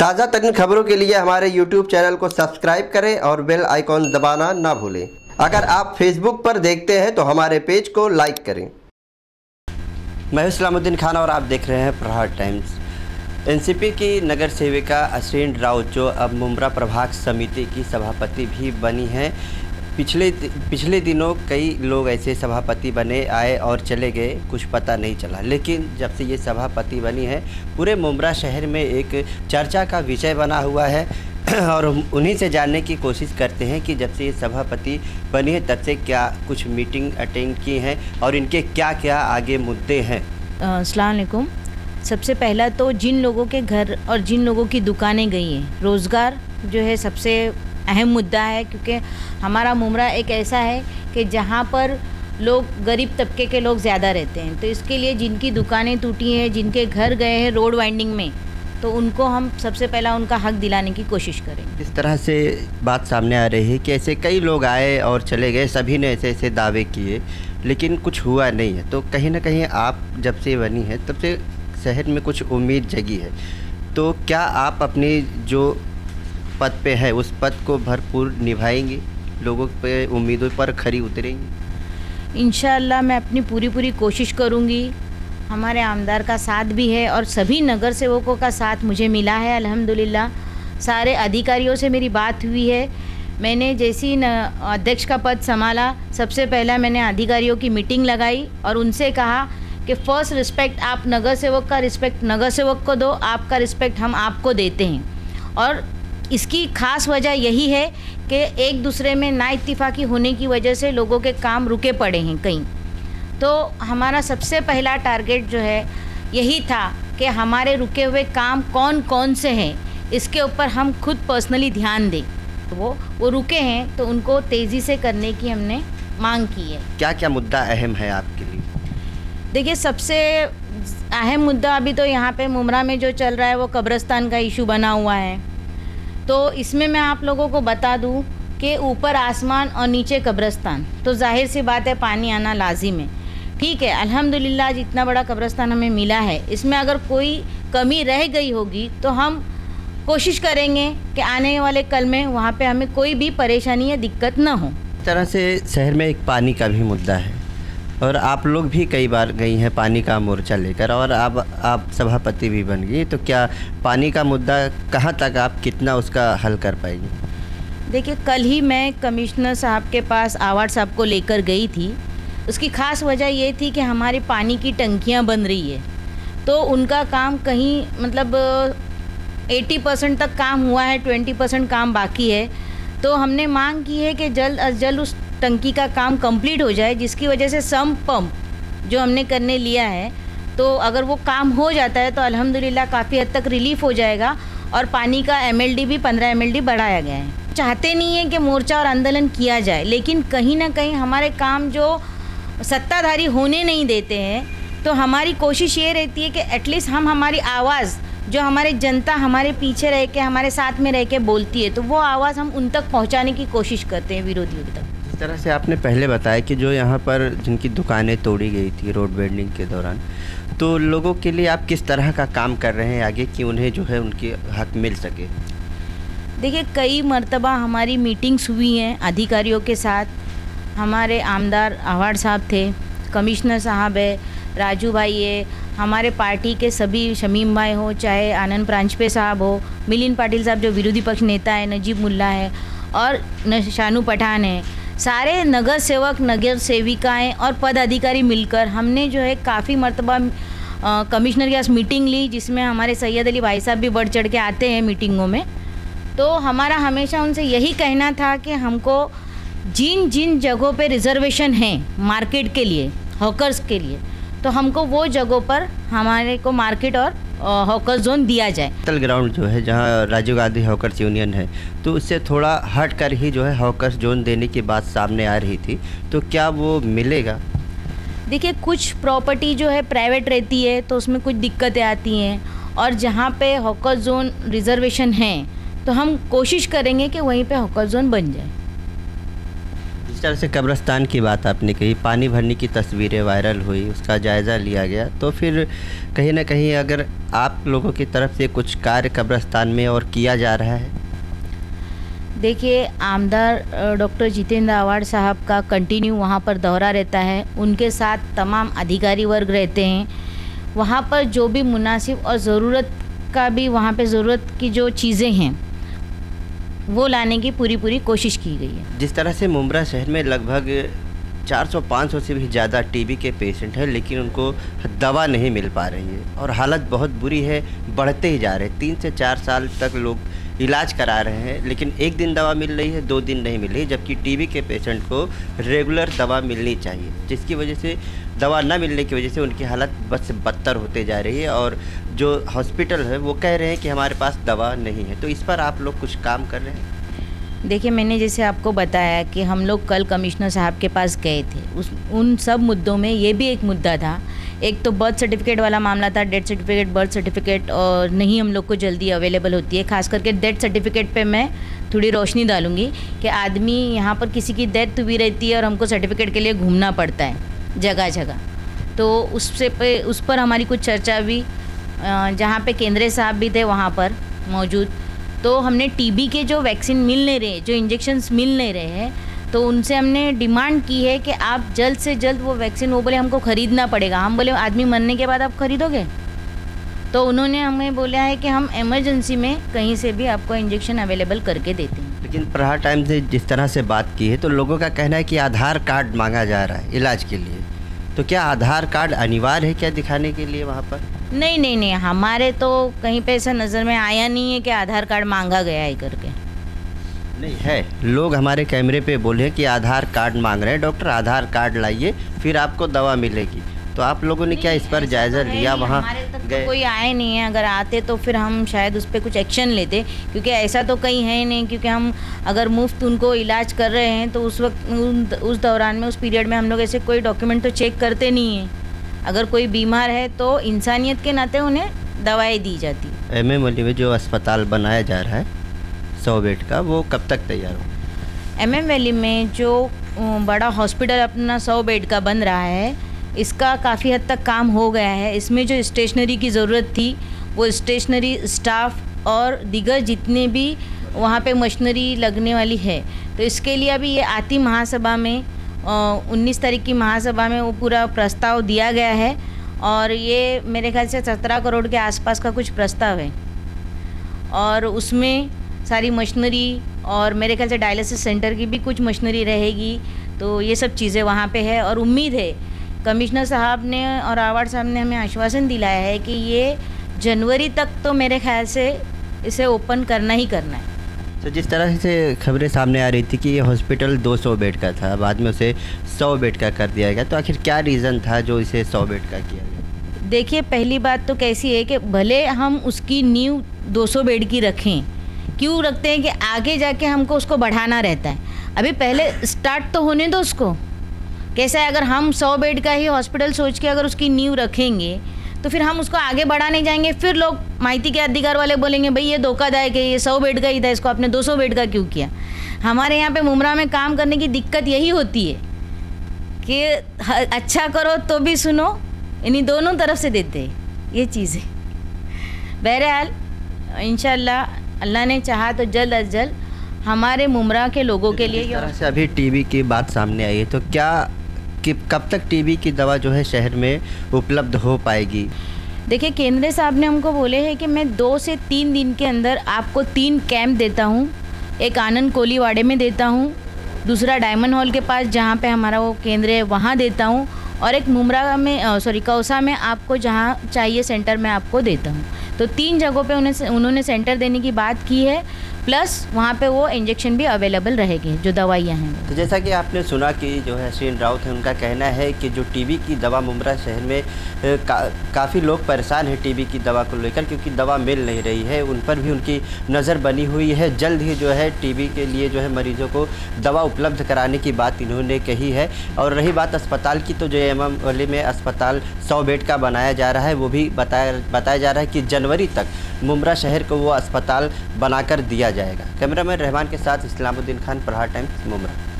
ताज़ा तरीन खबरों के लिए हमारे YouTube चैनल को सब्सक्राइब करें और बेल आइकॉन दबाना ना भूलें। अगर आप Facebook पर देखते हैं तो हमारे पेज को लाइक करें। मैं इस्लामुद्दीन खान और आप देख रहे हैं प्रहार टाइम्स। एनसीपी की नगर सेविका अश्रीन राउत, जो अब मुंब्रा प्रभाग समिति की सभापति भी बनी हैं, पिछले दिनों कई लोग ऐसे सभापति बने, आए और चले गए, कुछ पता नहीं चला। लेकिन जब से ये सभापति बनी है, पूरे मुंब्रा शहर में एक चर्चा का विषय बना हुआ है और उन्हीं से जानने की कोशिश करते हैं कि जब से ये सभापति बनी है तब से क्या कुछ मीटिंग अटेंड की हैं और इनके क्या क्या आगे मुद्दे हैं। अस्सलाम वालेकुम। सबसे पहला तो जिन लोगों के घर और जिन लोगों की दुकानें गई हैं, रोज़गार जो है सबसे अहम मुद्दा है, क्योंकि हमारा मुंब्रा एक ऐसा है कि जहां पर लोग गरीब तबके के लोग ज़्यादा रहते हैं। तो इसके लिए जिनकी दुकानें टूटी हैं, जिनके घर गए हैं रोड वाइंडिंग में, तो उनको हम सबसे पहला उनका हक दिलाने की कोशिश करेंगे। इस तरह से बात सामने आ रही है कि ऐसे कई लोग आए और चले गए, सभी ने ऐसे ऐसे दावे किए, लेकिन कुछ हुआ नहीं है। तो कहीं ना कहीं आप जब से बनी है तब से शहर में कुछ उम्मीद जगी है, तो क्या आप अपनी जो पद पे है उस पद को भरपूर निभाएंगी, लोगों पे उम्मीदों पर खरी उतरेंगी? इंशाअल्लाह मैं अपनी पूरी कोशिश करूंगी। हमारे आमदार का साथ भी है और सभी नगर सेवकों का साथ मुझे मिला है अल्हम्दुलिल्लाह। सारे अधिकारियों से मेरी बात हुई है। मैंने जैसी अध्यक्ष का पद संभाला, सबसे पहला मैंने अधिकारियों की मीटिंग लगाई और उनसे कहा कि फ़र्स्ट रिस्पेक्ट आप नगर सेवक का रिस्पेक्ट नगर सेवक को दो, आपका रिस्पेक्ट हम आपको देते हैं। और इसकी खास वजह यही है कि एक दूसरे में ना इत्तिफाकी होने की वजह से लोगों के काम रुके पड़े हैं कहीं। तो हमारा सबसे पहला टारगेट जो है यही था कि हमारे रुके हुए काम कौन कौन से हैं, इसके ऊपर हम खुद पर्सनली ध्यान दें। तो वो रुके हैं तो उनको तेज़ी से करने की हमने मांग की है। क्या क्या मुद्दा अहम है आपके लिए? देखिए, सबसे अहम मुद्दा अभी तो यहाँ पे मुंब्रा में जो चल रहा है वो कब्रिस्तान का इशू बना हुआ है। तो इसमें मैं आप लोगों को बता दूँ कि ऊपर आसमान और नीचे कब्रिस्तान, तो जाहिर सी बात है पानी आना लाजिम है। ठीक है, अल्हम्दुलिल्लाह जितना बड़ा कब्रिस्तान हमें मिला है, इसमें अगर कोई कमी रह गई होगी तो हम कोशिश करेंगे कि आने वाले कल में वहाँ पर हमें कोई भी परेशानी या दिक्कत ना हो। इस तरह से शहर में एक पानी का भी मुद्दा है और आप लोग भी कई बार गई हैं पानी का मोर्चा लेकर और आप सभापति भी बन गई, तो क्या पानी का मुद्दा कहाँ तक आप कितना उसका हल कर पाएंगी? देखिए, कल ही मैं कमिश्नर साहब के पास आवाड साहब को लेकर गई थी। उसकी ख़ास वजह ये थी कि हमारी पानी की टंकियाँ बन रही है, तो उनका काम कहीं मतलब 80% तक काम हुआ है, 20% काम बाकी है। तो हमने मांग की है कि जल्द अज जल्द उस टंकी का काम कंप्लीट हो जाए, जिसकी वजह से सम पंप जो हमने करने लिया है, तो अगर वो काम हो जाता है तो अल्हम्दुलिल्लाह काफ़ी हद तक रिलीफ हो जाएगा। और पानी का MLD भी 15 MLD बढ़ाया गया है। चाहते नहीं है कि मोर्चा और आंदोलन किया जाए, लेकिन कहीं ना कहीं हमारे काम जो सत्ताधारी होने नहीं देते हैं, तो हमारी कोशिश ये रहती है कि एटलीस्ट हम हमारी आवाज़ जो हमारे जनता हमारे पीछे रह के हमारे साथ में रह के बोलती है, तो वो आवाज़ हम उन तक पहुँचाने की कोशिश करते हैं विरोधियों तक। तरह से आपने पहले बताया कि जो यहाँ पर जिनकी दुकानें तोड़ी गई थी रोड बेंडिंग के दौरान, तो लोगों के लिए आप किस तरह का काम कर रहे हैं आगे कि उन्हें जो है उनके हक मिल सके? देखिए, कई मर्तबा हमारी मीटिंग्स हुई हैं अधिकारियों के साथ। हमारे आमदार आवाड साहब थे, कमिश्नर साहब है, राजू भाई है, हमारे पार्टी के सभी शमीम भाई हो, चाहे आनंद प्रांचपे साहब हो, मिलिन पाटिल साहब जो विरोधी पक्ष नेता है, नजीब मुल्ला है और शानू पठान है, सारे नगर सेवक नगर सेविकाएं और पदाधिकारी मिलकर हमने जो है काफ़ी मरतबा कमिश्नर के पास मीटिंग ली, जिसमें हमारे सैयद अली भाई साहब भी बढ़ चढ़ के आते हैं मीटिंगों में। तो हमारा हमेशा उनसे यही कहना था कि हमको जिन जिन जगहों पे रिजर्वेशन है मार्केट के लिए, हॉकर्स के लिए, तो हमको वो जगहों पर हमारे को मार्केट और हॉकर जोन दिया जाए। टल ग्राउंड जो है जहाँ राजीव गांधी हॉकर यूनियन है, तो उससे थोड़ा हट कर ही जो है हॉकर जोन देने की बात सामने आ रही थी, तो क्या वो मिलेगा? देखिए, कुछ प्रॉपर्टी जो है प्राइवेट रहती है तो उसमें कुछ दिक्कतें आती हैं, और जहाँ पे हॉकर जोन रिजर्वेशन है तो हम कोशिश करेंगे कि वहीं पर हॉकर जोन बन जाए। जिस तरह से कब्रिस्तान की बात आपने कही, पानी भरने की तस्वीरें वायरल हुई, उसका जायज़ा लिया गया, तो फिर कहीं ना कहीं अगर आप लोगों की तरफ से कुछ कार्य कब्रिस्तान में और किया जा रहा है। देखिए, आमदार डॉक्टर जितेंद्र आव्हाड साहब का कंटिन्यू वहाँ पर दौरा रहता है, उनके साथ तमाम अधिकारी वर्ग रहते हैं वहाँ पर। जो भी मुनासिब और ज़रूरत का भी वहाँ पे ज़रूरत की जो चीज़ें हैं वो लाने की पूरी कोशिश की गई है। जिस तरह से मुंब्रा शहर में लगभग 400-500 से भी ज़्यादा टीबी के पेशेंट हैं, लेकिन उनको दवा नहीं मिल पा रही है और हालत बहुत बुरी है, बढ़ते ही जा रहे हैं। 3 से 4 साल तक लोग इलाज करा रहे हैं, लेकिन एक दिन दवा मिल रही है, 2 दिन नहीं मिल रही, जबकि टीबी के पेशेंट को रेगुलर दवा मिलनी चाहिए। जिसकी वजह से दवा ना मिलने की वजह से उनकी हालत बस बदतर होते जा रही है और जो हॉस्पिटल है वो कह रहे हैं कि हमारे पास दवा नहीं है। तो इस पर आप लोग कुछ काम कर रहे हैं? देखिए, मैंने जैसे आपको बताया कि हम लोग कल कमिश्नर साहब के पास गए थे, उन सब मुद्दों में ये भी एक मुद्दा था। एक तो बर्थ सर्टिफिकेट वाला मामला था, डेथ सर्टिफिकेट, बर्थ सर्टिफिकेट और नहीं हम लोग को जल्दी अवेलेबल होती है। खास करके डेथ सर्टिफिकेट पे मैं थोड़ी रोशनी डालूंगी कि आदमी यहाँ पर किसी की डेथ भी रहती है और हमको सर्टिफिकेट के लिए घूमना पड़ता है जगह जगह, तो उस पर हमारी कुछ चर्चा हुई। जहाँ पर केंद्रीय साहब भी थे वहाँ पर मौजूद, तो हमने टीबी के जो वैक्सीन मिल नहीं रहे, जो इंजेक्शन्स मिल नहीं रहे हैं, तो उनसे हमने डिमांड की है कि आप जल्द से जल्द वो वैक्सीन, वो बोले हमको ख़रीदना पड़ेगा। हम बोले आदमी मरने के बाद आप ख़रीदोगे? तो उन्होंने हमें बोला है कि हम इमरजेंसी में कहीं से भी आपको इंजेक्शन अवेलेबल करके देते हैं। लेकिन प्रहार टाइम से जिस तरह से बात की है तो लोगों का कहना है कि आधार कार्ड मांगा जा रहा है इलाज के लिए, तो क्या आधार कार्ड अनिवार्य है क्या दिखाने के लिए वहाँ पर? नहीं, हमारे तो कहीं पे ऐसा नज़र में आया नहीं है कि आधार कार्ड मांगा गया है करके। नहीं है, लोग हमारे कैमरे पे बोले कि आधार कार्ड मांग रहे हैं डॉक्टर, आधार कार्ड लाइए फिर आपको दवा मिलेगी। तो आप लोगों ने क्या इस पर जायज़ा लिया? वहाँ गए, कोई आए नहीं है, अगर आते तो फिर हम शायद उस पर कुछ एक्शन लेते, क्योंकि ऐसा तो कहीं है नहीं, क्योंकि हम अगर मुफ्त उनको इलाज कर रहे हैं तो उस वक्त, उस दौरान में, उस पीरियड में हम लोग ऐसे कोई डॉक्यूमेंट तो चेक करते नहीं हैं। अगर कोई बीमार है तो इंसानियत के नाते उन्हें दवाएं दी जाती है। MM वैली में जो अस्पताल बनाया जा रहा है 100 बेड का, वो कब तक तैयार हो? MM वैली में जो बड़ा हॉस्पिटल अपना 100 बेड का बन रहा है, इसका काफ़ी हद तक काम हो गया है। इसमें जो स्टेशनरी की ज़रूरत थी वो स्टेशनरी स्टाफ और दीगर जितने भी वहाँ पर मशीनरी लगने वाली है, तो इसके लिए अभी ये आती महासभा में 19 तारीख की महासभा में वो पूरा प्रस्ताव दिया गया है और ये मेरे ख्याल से 17 करोड़ के आसपास का कुछ प्रस्ताव है और उसमें सारी मशीनरी और मेरे ख्याल से डायलिसिस सेंटर की भी कुछ मशीनरी रहेगी, तो ये सब चीज़ें वहाँ पे है। और उम्मीद है कमिश्नर साहब ने और आव्हाड साहब ने हमें आश्वासन दिलाया है कि ये जनवरी तक तो मेरे ख्याल से इसे ओपन करना ही करना है। तो जिस तरह से खबरें सामने आ रही थी कि ये हॉस्पिटल 200 बेड का था, बाद में उसे 100 बेड का कर दिया गया, तो आखिर क्या रीज़न था जो इसे 100 बेड का किया गया? देखिए, पहली बात तो कैसी है कि भले हम उसकी नींव 200 बेड की रखें, क्यों रखते हैं कि आगे जाके हमको उसको बढ़ाना रहता है। अभी पहले स्टार्ट तो होने दो उसको। कैसा है, अगर हम 100 बेड का ही हॉस्पिटल सोच के अगर उसकी नींव रखेंगे तो फिर हम उसको आगे बढ़ाने जाएंगे, फिर लोग माहिती के अधिकार वाले बोलेंगे भाई ये धोखादायक है, ये 100 बेड का ही था, इसको आपने 200 बेड का क्यों किया। हमारे यहाँ पे मुंब्रा में काम करने की दिक्कत यही होती है कि अच्छा करो तो भी सुनो, यानी दोनों तरफ से देते हैं ये चीज़ें। बहरहाल इंशाल्लाह, अल्लाह ने चाहा तो जल्द अज जल्द हमारे मुंब्रा के लोगों के लिए। जैसे अभी टीबी की बात सामने आई है, तो क्या कि कब तक टीबी की दवा जो है शहर में उपलब्ध हो पाएगी? देखिए, केंद्र साहब ने हमको बोले हैं कि मैं 2 से 3 दिन के अंदर आपको 3 कैंप देता हूँ। एक आनंद कोलीवाड़े में देता हूँ, दूसरा डायमंड हॉल के पास जहाँ पे हमारा वो केंद्र है वहाँ देता हूँ, और एक मुंब्रा में kausa में आपको जहाँ चाहिए सेंटर में आपको देता हूँ। तो 3 जगहों पर उन्होंने सेंटर देने की बात की है, प्लस वहाँ पे वो इंजेक्शन भी अवेलेबल रहेगी जो दवाइयाँ हैं। तो जैसा कि आपने सुना कि जो है अश्रीन राउत है, उनका कहना है कि जो टीबी की दवा मुंब्रा शहर में काफ़ी लोग परेशान हैं टीबी की दवा को लेकर, क्योंकि दवा मिल नहीं रही है, उन पर भी उनकी नज़र बनी हुई है। जल्द ही जो है टीबी के लिए जो है मरीजों को दवा उपलब्ध कराने की बात इन्होंने कही है। और रही बात अस्पताल की, तो जो MM वैली में अस्पताल 100 बेड का बनाया जा रहा है, वो भी बताया जा रहा है कि जनवरी तक मुंब्रा शहर को वो अस्पताल बनाकर दिया जाएगा। कैमरामैन रहमान के साथ इस्लामुद्दीन खान, प्रहार टाइम्स, मुंब्रा।